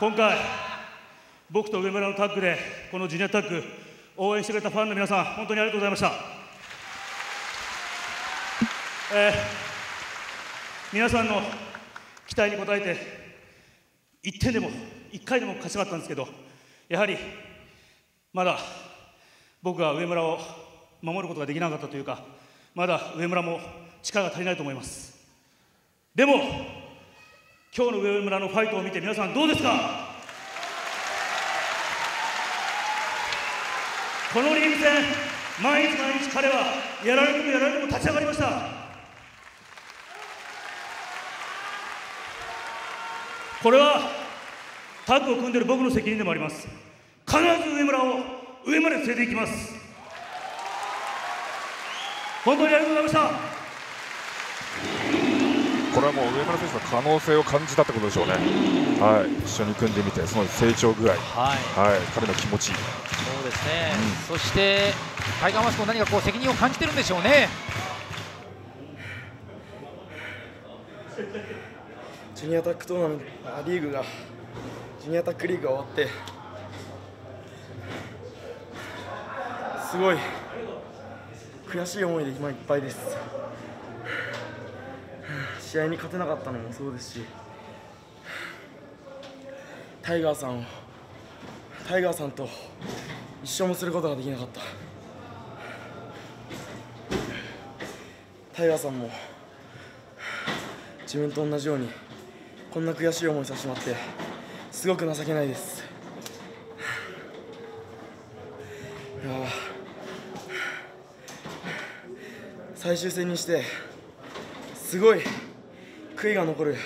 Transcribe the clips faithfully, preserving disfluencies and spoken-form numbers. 今回、僕と上村のタッグでこのジュニアタッグ応援してくれたファンの皆さん、本当にありがとうございました。えー、皆さんの期待に応えていってんでもいっかいでも勝ちたかったんですけど、やはりまだ僕が上村を守ることができなかったというか、まだ上村も力が足りないと思います。でも今日の上村のファイトを見て皆さんどうですか？このリーグ戦、毎日毎日彼はやられてもやられても立ち上がりました。これはタッグを組んでいる僕の責任でもあります。必ず上村を上まで連れていきます。本当にありがとうございました。これはもう上村選手の可能性を感じたってことでしょうね。はい、一緒に組んでみて、その成長具合、はいはい、彼の気持ち、そうですね、うん、そしてタイガーマスクも何かこう責任を感じてるんでしょうね。ジュニアタックトーナメント、あ、リーグが、ジュニアタックリーグが終わって、すごい悔しい思いで今いっぱいです。試合に勝てなかったのもそうですし、タイガーさんをタイガーさんと一緒もすることができなかった。タイガーさんも自分と同じようにこんな悔しい思いさせてもらってすごく情けないです。いや、最終戦にしてすごい悔いが残る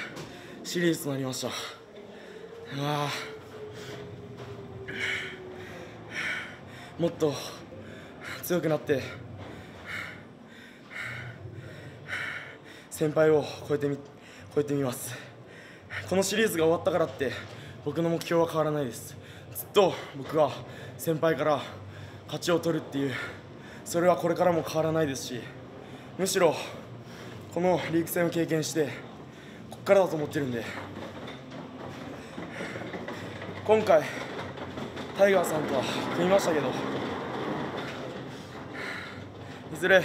シリーズとなりました。あ、もっと強くなって先輩を超えてみ超えてみます。このシリーズが終わったからって僕の目標は変わらないです。ずっと僕は先輩から勝ちを取るっていう、それはこれからも変わらないですし、むしろこのリーグ戦を経験してここからだと思ってるんで、今回タイガーさんとは組みましたけど、いずれ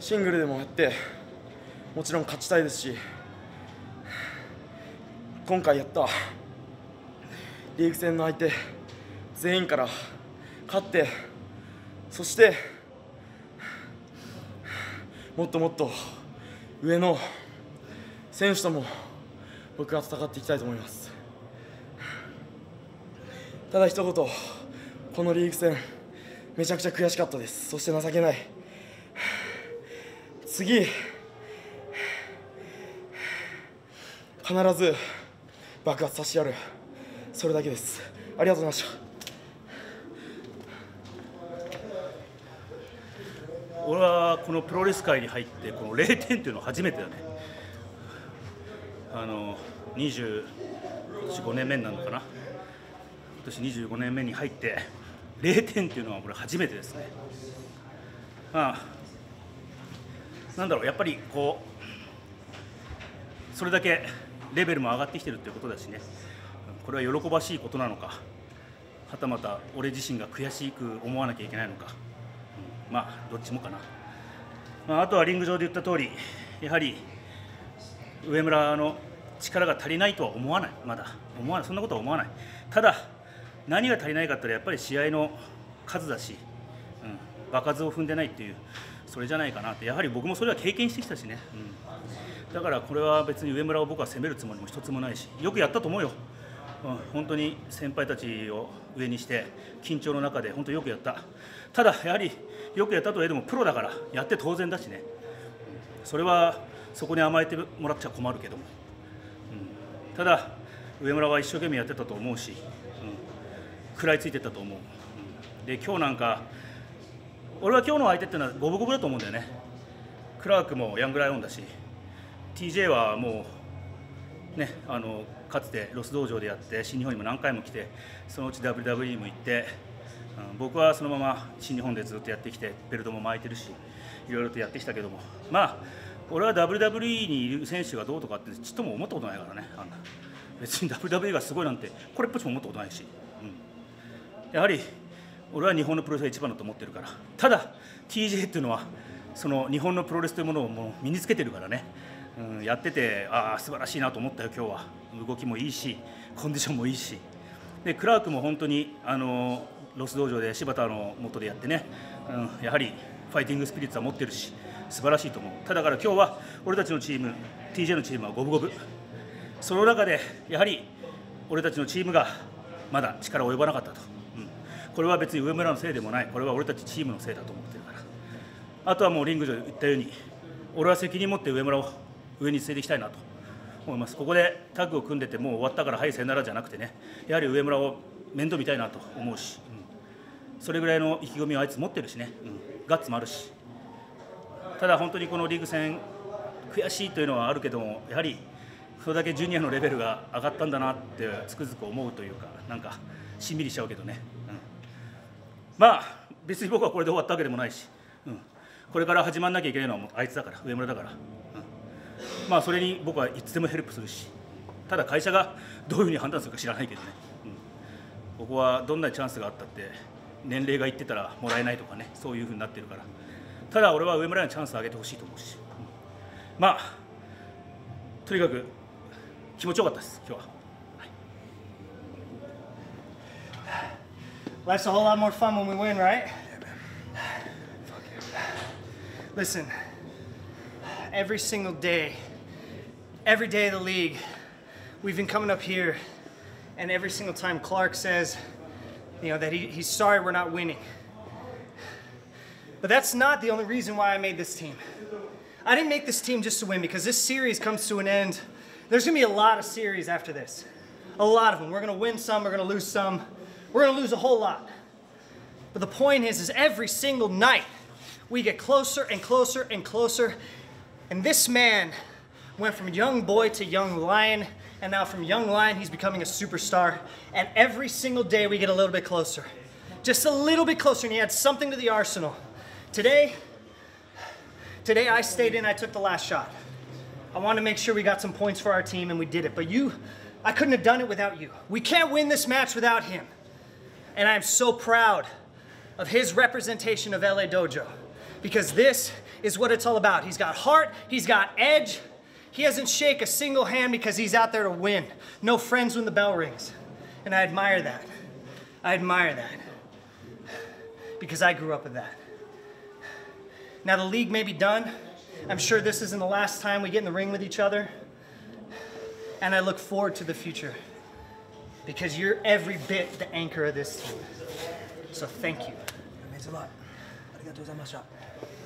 シングルでもやってもちろん勝ちたいですし、今回やったリーグ戦の相手全員から勝って、そしてもっともっと上の選手とも僕は戦っていきたいと思います。ただ一言、このリーグ戦めちゃくちゃ悔しかったです。そして情けない。次必ず爆発させてやる、それだけです。ありがとうございました。俺はこのプロレス界に入ってこのれいてんというのは初めてだね。あのにじゅうごねんめになるのかな、今年にじゅうごねんめに入ってれいてんというのはこれ初めてですね。まあなんだろう、やっぱりこうそれだけレベルも上がってきてるということだしね、これは喜ばしいことなのか、はたまた俺自身が悔しく思わなきゃいけないのか、まあどっちもかな、まあ、あとはリング上で言った通り、やはり上村の力が足りないとは思わない、まだ思わない、そんなことは思わない、ただ、何が足りないかって言ったらやっぱり試合の数だし、うん、場数を踏んでないっていう、それじゃないかなって、やはり僕もそれは経験してきたしね、うん、だからこれは別に上村を僕は責めるつもりも一つもないし、よくやったと思うよ、うん、本当に先輩たちを上にして、緊張の中で、本当によくやった。ただやはりよくやったといえどもプロだからやって当然だしね、それはそこに甘えてもらっちゃ困るけども、うん、ただ上村は一生懸命やってたと思うし、うん、食らいついてたと思う、うん、で今日なんか俺は今日の相手っていうのは五分五分だと思うんだよね。クラークもヤングライオンだし ティージェー はもうね、あのかつてロス道場でやって新日本にも何回も来て、そのうち ダブリューダブリューイー も行って。僕はそのまま新日本でずっとやってきてベルトも巻いてるしいろいろとやってきたけども、まあ俺は ダブリューダブリューイー にいる選手がどうとかってちっとも思ったことないからね、あんな、別に ダブリューダブリューイー がすごいなんてこれっぽっちも思ったことないし、うん、やはり俺は日本のプロレスが一番だと思ってるから。ただ ティージェー っていうのはその日本のプロレスというものをもう身につけてるからね、うん、やっててああ素晴らしいなと思ったよ。今日は動きもいいしコンディションもいいしでクラークも本当にあのロス道場で柴田の元でやってね、うん、やはりファイティングスピリッツは持ってるし素晴らしいと思う。ただから今日は俺たちのチーム ティージェー のチームは五分五分。その中でやはり俺たちのチームがまだ力及ばなかったと、うん、これは別に上村のせいでもない。これは俺たちチームのせいだと思ってるから。あとはもうリング上で言ったように俺は責任持って上村を上に連れていきたいなと思います。ここでタッグを組んでてもう終わったからはいさよならじゃなくてね、やはり上村を面倒見たいなと思うし、うん、それぐらいの意気込みをあいつ持ってるしね、うん、ガッツもあるし。ただ本当にこのリーグ戦悔しいというのはあるけども、やはりそれだけジュニアのレベルが上がったんだなってつくづく思うというか、なんかしんみりしちゃうけどね、うん、まあ別に僕はこれで終わったわけでもないし、うん、これから始まんなきゃいけないのはもうあいつだから上村だから、うん、まあそれに僕はいつでもヘルプするし、ただ会社がどういうふうに判断するか知らないけどね、うん、ここはどんなチャンスがあったって年齢がいってたらもらえないとかね、そういうふうになってるから。ただ俺は上村にチャンスをあげてほしいと思うし、うん、まあとにかく気持ちよかったです今日は。はい。Life's a whole lot more fun when we win, right? Yeah, man. Fuck you. Listen, every single day, every day of the league, we've been coming up here, and every single time Clark says, you know, that he, he's sorry we're not winning. But that's not the only reason why I made this team. I didn't make this team just to win because this series comes to an end. There's gonna be a lot of series after this. A lot of them. We're gonna win some, we're gonna lose some. We're gonna lose a whole lot. But the point is, is every single night we get closer and closer and closer. And this man went from young boy to young lion, and now from young lion, he's becoming a superstar. And every single day we get a little bit closer. Just a little bit closer, and he had something to the arsenal. Today, today I stayed in, I took the last shot. I wanted to make sure we got some points for our team, and we did it. But you, I couldn't have done it without you. We can't win this match without him. And I am so proud of his representation of L A Dojo, because this is what it's all about. He's got heart, he's got edge. He doesn't shake a single hand because he's out there to win. No friends when the bell rings. And I admire that. I admire that. Because I grew up with that. Now the league may be done. I'm sure this isn't the last time we get in the ring with each other. And I look forward to the future because you're every bit the anchor of this team. So thank you. It means a lot. Arigatou gozaimashita.